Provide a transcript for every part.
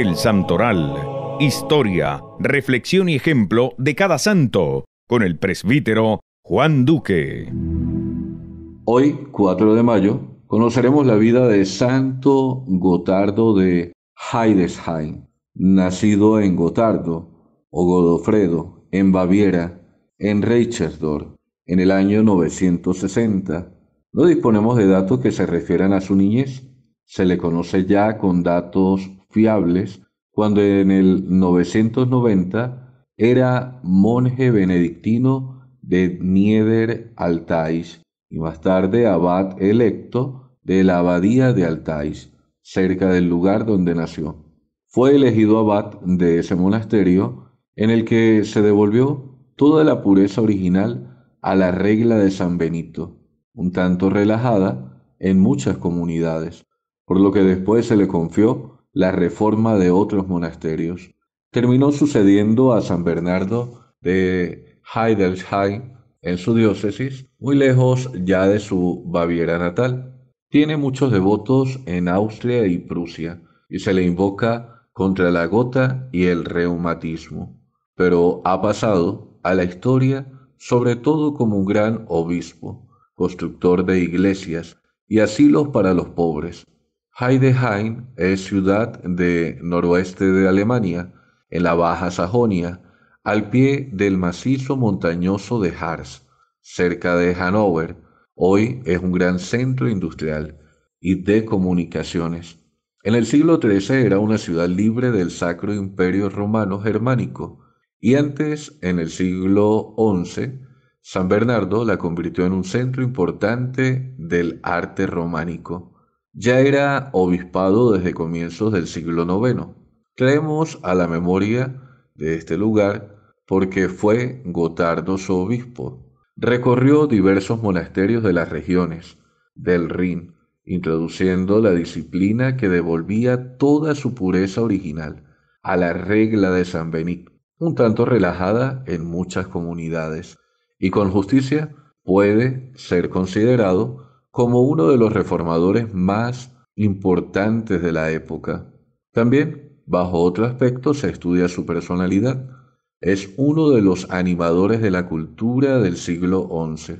el santoral, historia, reflexión y ejemplo de cada santo, con el presbítero Juan Duque. Hoy, 4 de mayo, conoceremos la vida de Santo Gotardo de Heidesheim, nacido en Gotardo o Godofredo, en Baviera, en Reichsdorf, en el año 960. No disponemos de datos que se refieran a su niñez. Se le conoce ya con datos fiables cuando en el 990 era monje benedictino de Niederaltaich y más tarde abad electo de la abadía de Altais, cerca del lugar donde nació. Fue elegido abad de ese monasterio en el que se devolvió toda la pureza original a la regla de San Benito, un tanto relajada en muchas comunidades, por lo que después se le confió la reforma de otros monasterios. Terminó sucediendo a San Bernardo de Heidesheim en su diócesis, muy lejos ya de su Baviera natal. Tiene muchos devotos en Austria y Prusia, y se le invoca contra la gota y el reumatismo, pero ha pasado a la historia sobre todo como un gran obispo, constructor de iglesias y asilos para los pobres. Heidesheim es ciudad de noroeste de Alemania, en la Baja Sajonia, al pie del macizo montañoso de Harz, cerca de Hannover. Hoy es un gran centro industrial y de comunicaciones. En el siglo XIII era una ciudad libre del Sacro Imperio Romano Germánico, y antes, en el siglo XI, San Bernardo la convirtió en un centro importante del arte románico. Ya era obispado desde comienzos del siglo IX. Traemos a la memoria de este lugar porque fue Gotardo su obispo. Recorrió diversos monasterios de las regiones del Rin, introduciendo la disciplina que devolvía toda su pureza original a la regla de San Benito, un tanto relajada en muchas comunidades, y con justicia puede ser considerado como uno de los reformadores más importantes de la época. También, bajo otro aspecto, se estudia su personalidad. Es uno de los animadores de la cultura del siglo XI.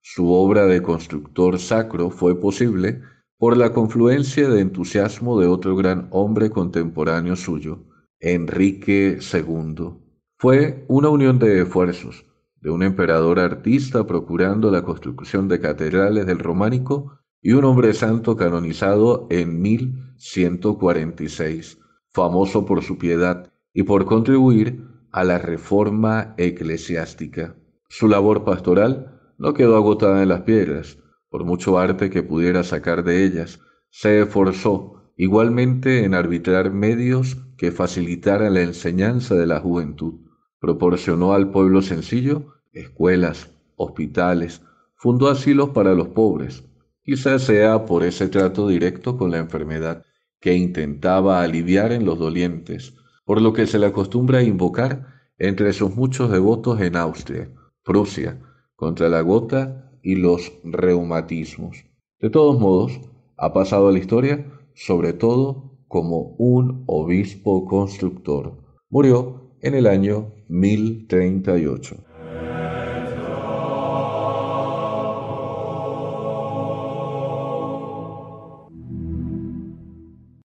Su obra de constructor sacro fue posible por la confluencia de entusiasmo de otro gran hombre contemporáneo suyo, Enrique II. Fue una unión de esfuerzos de un emperador artista procurando la construcción de catedrales del románico y un hombre santo canonizado en 1146, famoso por su piedad y por contribuir a la reforma eclesiástica. Su labor pastoral no quedó agotada en las piedras, por mucho arte que pudiera sacar de ellas. Se esforzó igualmente en arbitrar medios que facilitaran la enseñanza de la juventud. Proporcionó al pueblo sencillo escuelas, hospitales, fundó asilos para los pobres, quizás sea por ese trato directo con la enfermedad que intentaba aliviar en los dolientes, por lo que se le acostumbra a invocar entre sus muchos devotos en Austria, Prusia, contra la gota y los reumatismos. De todos modos, ha pasado a la historia, sobre todo como un obispo constructor. Murió en el año 1038.